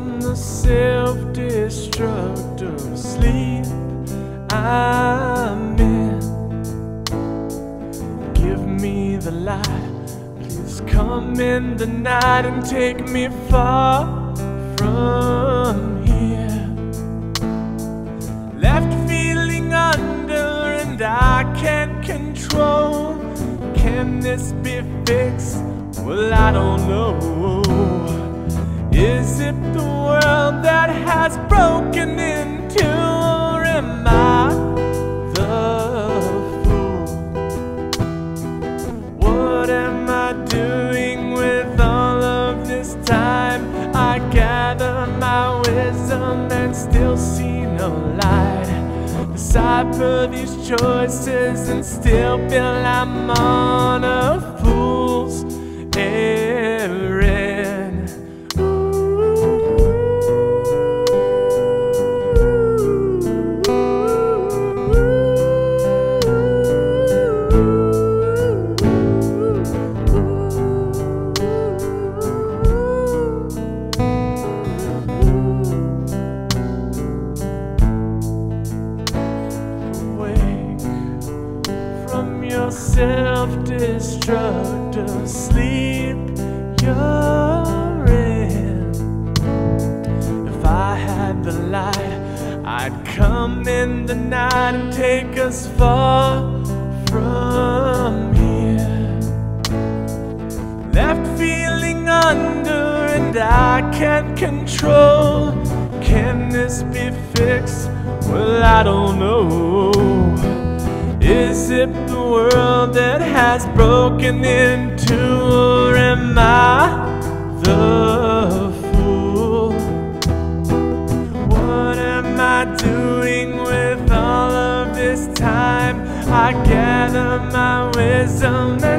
from the self-destructive sleep I'm in. Give me the light, please come in the night and take me far from here. Left feeling under and I can't control. Can this be fixed? Well, I don't know. Is it the world that has broken in two, or am I the fool? What am I doing with all of this time? I gather my wisdom and still see no light. Decipher these choices and still feel I'm on a fool's errand. Self-destructive sleep you're in. If I had the light, I'd come in the night and take us far from here. Left feeling under and I can't control. Can this be fixed? Well, I don't know. Is it the world that has broken in two, or am I the fool? What am I doing with all of this time? I gather my wisdom